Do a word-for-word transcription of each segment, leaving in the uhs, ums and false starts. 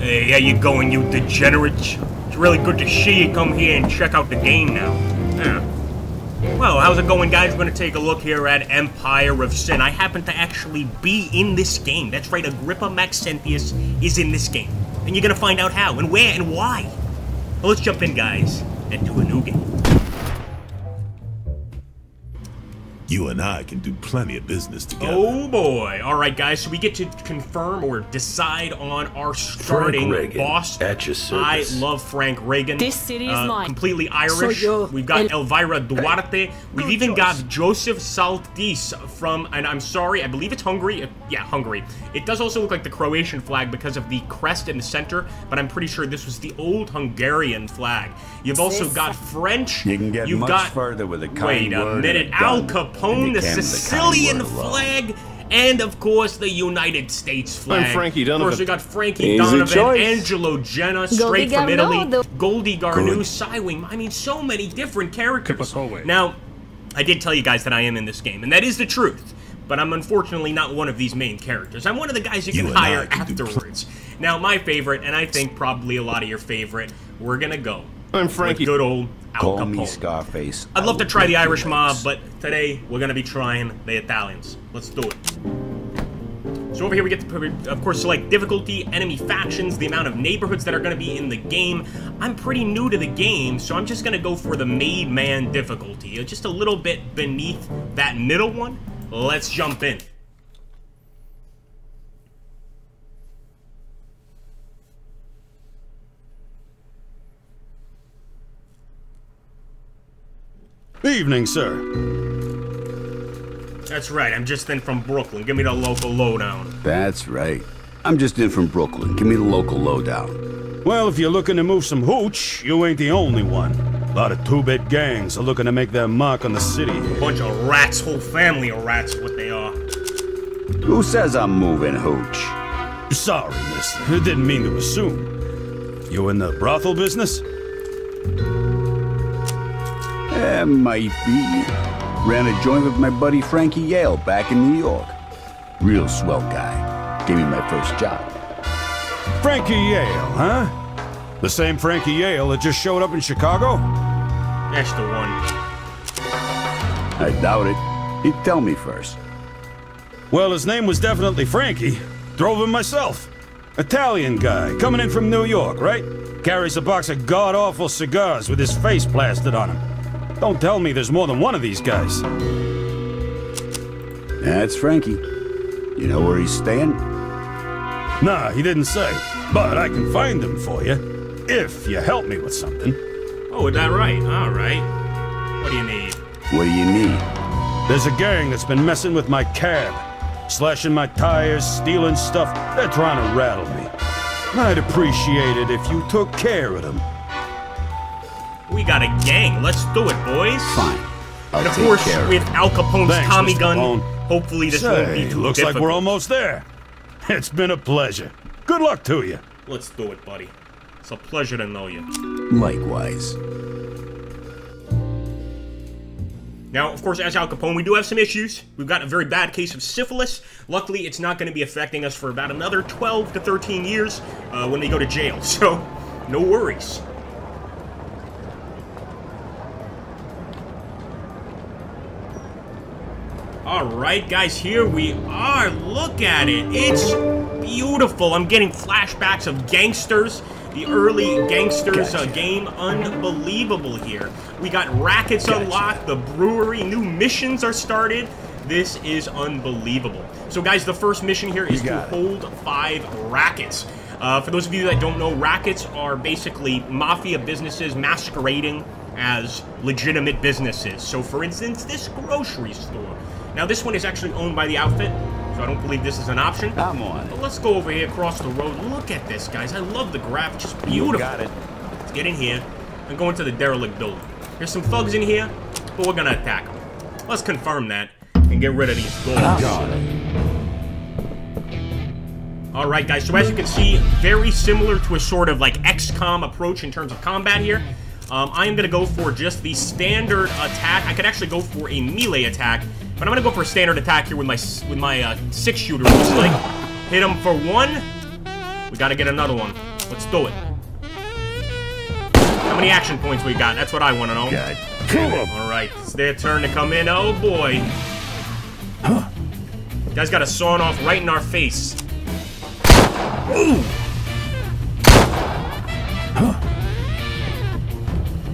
Hey, how you going, you degenerates? It's really good to see you come here and check out the game now. Yeah. Well, how's it going, guys? We're going to take a look here at Empire of Sin. I happen to actually be in this game. That's right, Agrippa Maxentius is in this game. And you're going to find out how and where and why. Well, let's jump in, guys, and do a new game. You and I can do plenty of business together. Oh boy. All right, guys, so we get to confirm or decide on our starting Frank Reagan, boss. At your service. I love Frank Reagan. This city is uh, mine. Completely Irish. So We've got El Elvira Duarte. Hey, We've even choice. got Joseph Saltis from, and I'm sorry, I believe it's Hungary. Uh, yeah, Hungary. It does also look like the Croatian flag because of the crest in the center, but I'm pretty sure this was the old Hungarian flag. You've also got French. You can get You've much got, further with a kind Wait a word minute, Al Capone. Own the Sicilian the flag, and of course the United States flag. I'm Frankie Donovan. Of course, we got Frankie Easy Donovan, choice. Angelo Jenna, straight Goldie from Garnu, Italy, Goldie Garnu, Good. Cywing. I mean, so many different characters. Now, I did tell you guys that I am in this game, and that is the truth. But I'm unfortunately not one of these main characters. I'm one of the guys you can you hire can afterwards. Now, my favorite, and I think probably a lot of your favorite, we're gonna go. I'm Frankie. Good old Al Call Capone. Me Scarface. I'd love to try the Irish mob, but today we're gonna be trying the Italians. Let's do it. So over here we get to, of course, select difficulty, enemy factions, the amount of neighborhoods that are gonna be in the game. I'm pretty new to the game, so I'm just gonna go for the made man difficulty. Just a little bit beneath that middle one. Let's jump in. Evening, sir. That's right, I'm just in from Brooklyn. Give me the local lowdown. That's right. I'm just in from Brooklyn. Give me the local lowdown. Well, if you're looking to move some hooch, you ain't the only one. A lot of two-bit gangs are looking to make their mark on the city. Bunch of rats, whole family of rats, what they are. Who says I'm moving hooch? Sorry, mister. I didn't mean to assume. You in the brothel business? Yeah, might be. Ran a joint with my buddy Frankie Yale back in New York. Real swell guy. Gave me my first job. Frankie Yale, huh? The same Frankie Yale that just showed up in Chicago? That's the one. I doubt it. He'd tell me first. Well, his name was definitely Frankie. Drove him myself. Italian guy, coming in from New York, right? Carries a box of god-awful cigars with his face plastered on him. Don't tell me there's more than one of these guys. That's Frankie. You know where he's staying? Nah, he didn't say. But I can find him for you, if you help me with something. Oh, is that right? All right. What do you need? What do you need? There's a gang that's been messing with my cab. Slashing my tires, stealing stuff. They're trying to rattle me. I'd appreciate it if you took care of them. We got a gang. Let's do it, boys. Fine. I'll and of course, with Al Capone's Thanks, Tommy gun, Capone. hopefully this Say, won't be too looks difficult. like we're almost there. It's been a pleasure. Good luck to you. Let's do it, buddy. It's a pleasure to know you. Likewise. Now, of course, as Al Capone, we do have some issues. We've got a very bad case of syphilis. Luckily, it's not going to be affecting us for about another twelve to thirteen years uh, when they go to jail. So, no worries. Alright guys, here we are. Look at it. It's beautiful. I'm getting flashbacks of gangsters. The early gangsters gotcha. uh, game. Unbelievable here. We got rackets gotcha. unlocked. The brewery. New missions are started. This is unbelievable. So guys, the first mission here is to it. hold five rackets. Uh, for those of you that don't know, rackets are basically mafia businesses masquerading as legitimate businesses. So for instance, this grocery store. Now, this one is actually owned by the outfit, so I don't believe this is an option. Come on. But let's go over here, across the road. Look at this, guys. I love the graphics. It's beautiful. You got it. Let's get in here and go into the derelict building. There's some thugs in here, but we're going to attack them. Let's confirm that and get rid of these gold. All right, guys. So as you can see, very similar to a sort of like X COM approach in terms of combat here. Um, I am going to go for just the standard attack. I could actually go for a melee attack. But I'm gonna go for a standard attack here with my with my uh, six shooter. Looks like hit him for one. We gotta get another one. Let's do it. How many action points we got? That's what I want to know. God damn it. All right, it's their turn to come in. Oh boy. Huh. You guys got a sawn off right in our face. Ooh. Huh.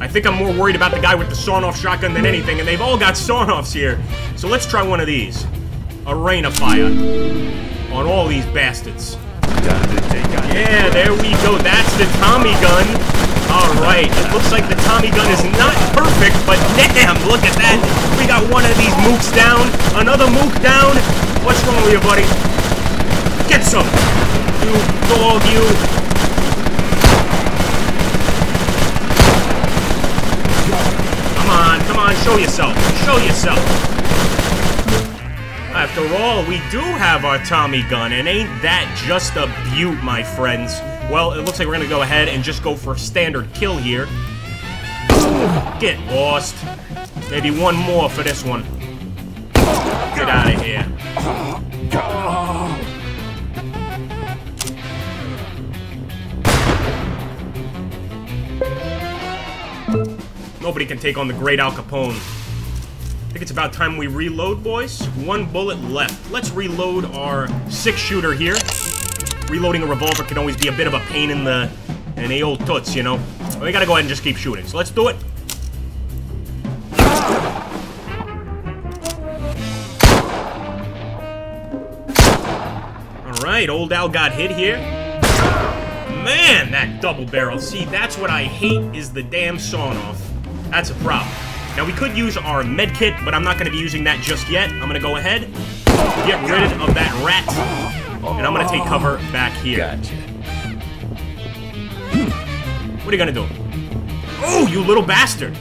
I think I'm more worried about the guy with the sawn-off shotgun than anything, and they've all got sawn-offs here. So let's try one of these. A rain of fire on all these bastards. Yeah, there we go. That's the Tommy gun. All right. It looks like the Tommy gun is not perfect, but damn, look at that. We got one of these mooks down. Another mook down. What's wrong with you, buddy? Get some. You dog, you. Come on, show yourself. Show yourself. After all, we do have our Tommy gun, and ain't that just a beaut, my friends? Well, it looks like we're gonna go ahead and just go for a standard kill here. Get lost. Maybe one more for this one. Get out of here. Nobody can take on the great Al Capone. I think it's about time we reload, boys. One bullet left. Let's reload our six-shooter here. Reloading a revolver can always be a bit of a pain in the in the old toots, you know. We gotta go ahead and just keep shooting. So let's do it. All right, old Al got hit here. Man, that double barrel. See, that's what I hate is the damn sawn-off. That's a problem. Now, we could use our med kit, but I'm not going to be using that just yet. I'm going to go ahead, get rid of that rat, and I'm going to take cover back here. Gotcha. What are you going to do? Oh, you little bastard.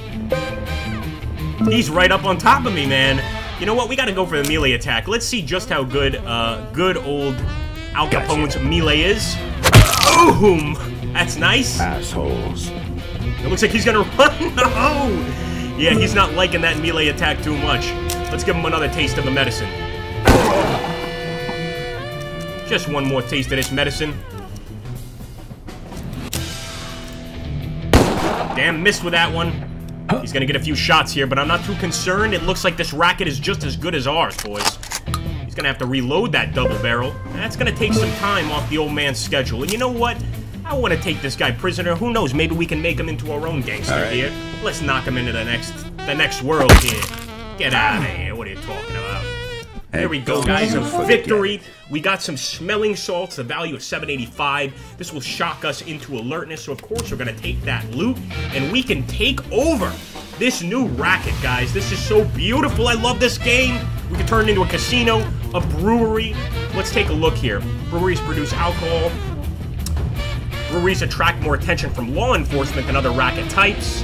He's right up on top of me, man. You know what? We got to go for the melee attack. Let's see just how good uh, good old Al Capone's melee is. Boom! That's nice. Assholes. It looks like he's gonna run. Oh! Yeah, he's not liking that melee attack too much. Let's give him another taste of the medicine. Just one more taste of this medicine. Damn, missed with that one. He's gonna get a few shots here, but I'm not too concerned. It looks like this racket is just as good as ours, boys. He's gonna have to reload that double barrel. That's gonna take some time off the old man's schedule. And you know what? I want to take this guy prisoner. Who knows? Maybe we can make him into our own gangster right here. Let's knock him into the next the next world here. Get out of here. What are you talking about? Hey, there we go, guys. A victory. We got some smelling salts, the value of seven eighty-five. This will shock us into alertness. So, of course, we're going to take that loot. And we can take over this new racket, guys. This is so beautiful. I love this game. We can turn it into a casino, a brewery. Let's take a look here. Breweries produce alcohol. Breweries attract more attention from law enforcement than other racket types.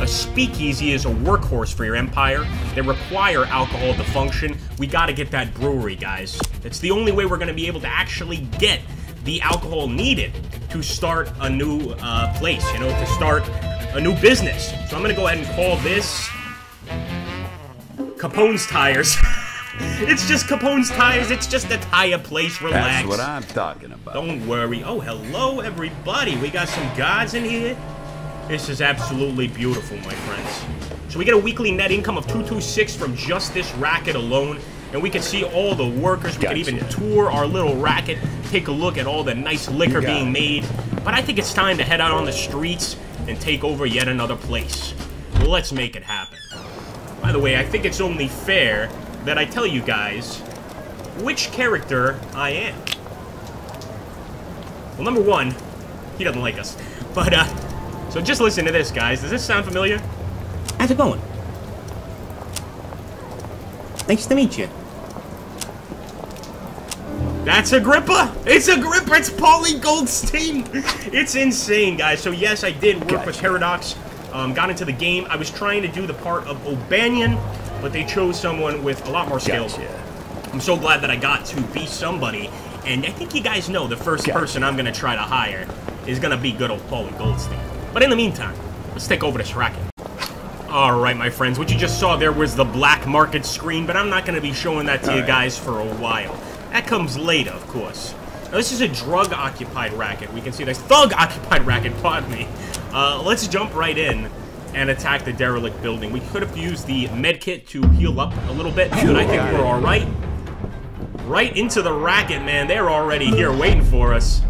A speakeasy is a workhorse for your empire. They require alcohol to function. We gotta get that brewery, guys. It's the only way we're gonna be able to actually get the alcohol needed to start a new uh, place, you know, to start a new business. So I'm gonna go ahead and call this Capone's Tires. It's just Capone's Tires. It's just a tire place. Relax. That's what I'm talking about. Don't worry. Oh, hello, everybody. We got some gods in here. This is absolutely beautiful, my friends. So we get a weekly net income of two twenty-six from just this racket alone. And we can see all the workers. We gotcha. Can even tour our little racket. Take a look at all the nice liquor being it. made. But I think it's time to head out on the streets and take over yet another place. Let's make it happen. By the way, I think it's only fair that I tell you guys which character I am. Well, number one, he doesn't like us. But, uh, so just listen to this, guys. Does this sound familiar? How's it going? Nice to meet you. That's Agrippa! It's Agrippa! It's Paulie Goldstein! It's insane, guys. So, yes, I did work gotcha. with Paradox. Um, got into the game. I was trying to do the part of O'Banion, but they chose someone with a lot more skills. Gotcha. I'm so glad that I got to be somebody, and I think you guys know the first gotcha. person I'm gonna try to hire is gonna be good old Paulie Goldstein. But in the meantime, let's take over this racket. All right, my friends, what you just saw there was the black market screen, but I'm not gonna be showing that to All you right. guys for a while. That comes later, of course. Now, this is a drug-occupied racket. We can see this thug-occupied racket, pardon me. Uh, let's jump right in and attack the derelict building. We could have used the medkit to heal up a little bit, but I think we're all right. Right into the racket, man. They're already here waiting for us.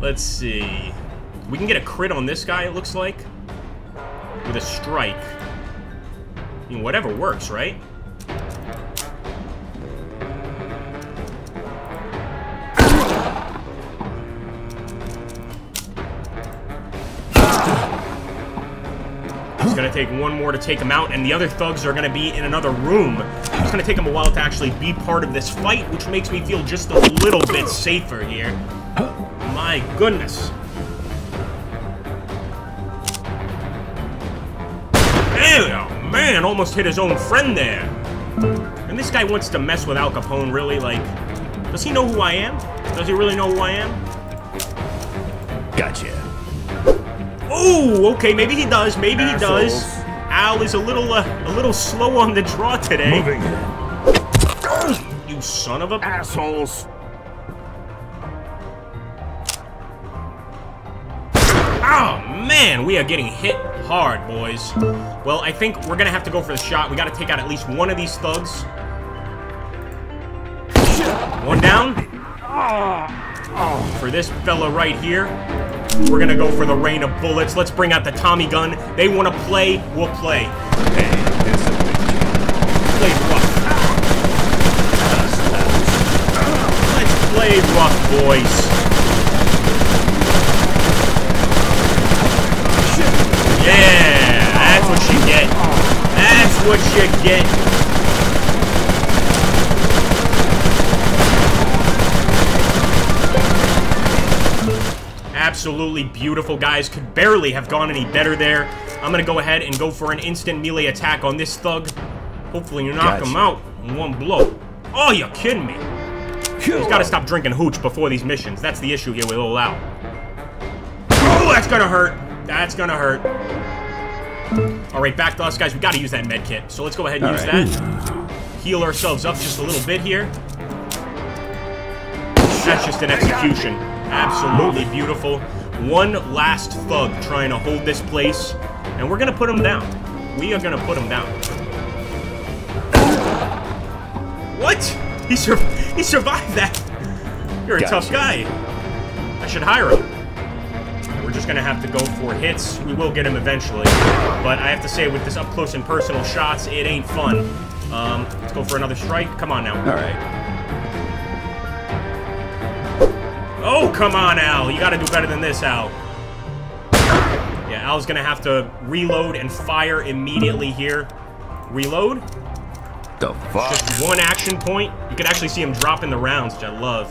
Let's see. We can get a crit on this guy, it looks like. With a strike. I mean, whatever works, right? It's gonna take one more to take him out, and the other thugs are gonna be in another room. It's gonna take him a while to actually be part of this fight, which makes me feel just a little bit safer here. My goodness. Damn, man, almost hit his own friend there. And this guy wants to mess with Al Capone, really, like... Does he know who I am? Does he really know who I am? Gotcha. Oh, okay, maybe he does, maybe he Assholes. does. Al is a little, uh, a little slow on the draw today. Moving. You son of a... Assholes. Oh, man, we are getting hit hard, boys. Well, I think we're gonna have to go for the shot. We gotta take out at least one of these thugs. One down. Oh, for this fella right here. We're gonna go for the rain of bullets. Let's bring out the Tommy gun. They wanna play, we'll play. Hey, this is a big deal. Play rough. Let's play rough, boys. Yeah, that's what you get. That's what you get. Absolutely beautiful, guys. Could barely have gone any better there. I'm gonna go ahead and go for an instant melee attack on this thug. Hopefully you knock gotcha. him out in one blow. Oh, you're kidding me. He's gotta stop drinking hooch before these missions. That's the issue here with Ol' Al. Oh, that's gonna hurt. That's gonna hurt. Alright, back to us, guys. We gotta use that med kit. So let's go ahead and All use right. that. Heal ourselves up just a little bit here. That's just an execution. Absolutely beautiful. One last thug trying to hold this place, and we're gonna put him down. We are gonna put him down. What? He, sur he survived that. You're a gotcha. tough guy. I should hire him. And we're just gonna have to go for hits. We will get him eventually, but I have to say, with this up close and personal shots, it ain't fun. Um, let's go for another strike. Come on now. All right. Oh, come on, Al. You gotta do better than this, Al. Yeah, Al's gonna have to reload and fire immediately here. Reload. The fuck? Just one action point. You can actually see him dropping the rounds, which I love.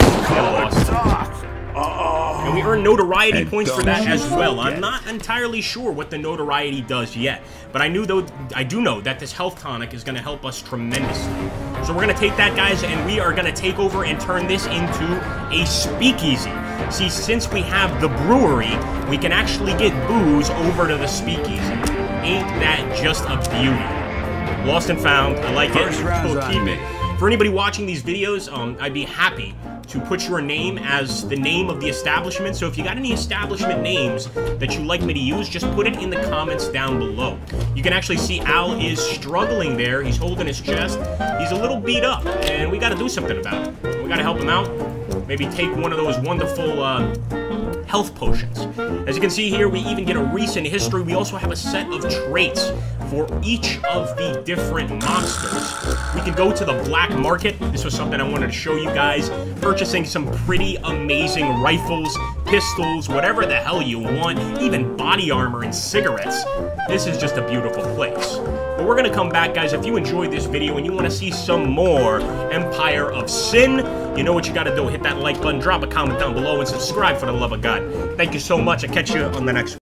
Oh, oh. And we earn notoriety and points for that as well. I'm not entirely sure what the notoriety does yet, but I knew though I do know that this health tonic is gonna help us tremendously. So we're going to take that, guys, and we are going to take over and turn this into a speakeasy. See, since we have the brewery, we can actually get booze over to the speakeasy. Ain't that just a beauty? Lost and found. I like First it. We'll keep it. For anybody watching these videos, um, I'd be happy to put your name as the name of the establishment. So if you got any establishment names that you'd like me to use, just put it in the comments down below. You can actually see Al is struggling there. He's holding his chest. He's a little beat up, and we gotta do something about it. We gotta help him out. Maybe take one of those wonderful uh, health potions. As you can see here, we even get a recent history. We also have a set of traits for each of the different monsters. We can go to the black market. This was something I wanted to show you guys. Purchasing some pretty amazing rifles, pistols, whatever the hell you want, even body armor and cigarettes. This is just a beautiful place. But we're gonna come back, guys. If you enjoyed this video and you wanna see some more Empire of Sin, you know what you gotta do. Hit that like button, drop a comment down below, and subscribe for the love of God. Thank you so much. I'll catch you on the next one.